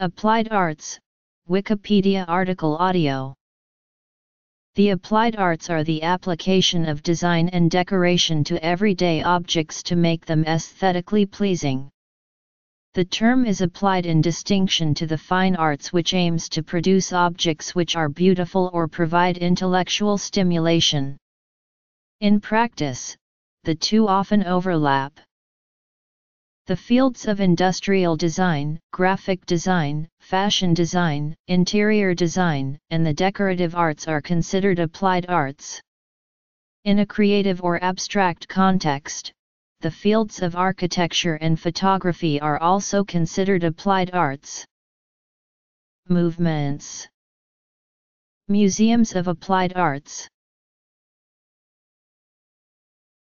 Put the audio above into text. Applied Arts, Wikipedia article audio. The applied arts are the application of design and decoration to everyday objects to make them aesthetically pleasing. The term is applied in distinction to the fine arts, which aims to produce objects which are beautiful or provide intellectual stimulation. In practice, the two often overlap. The fields of industrial design, graphic design, fashion design, interior design, and the decorative arts are considered applied arts. In a creative or abstract context, the fields of architecture and photography are also considered applied arts. Movements. Museums of Applied Arts.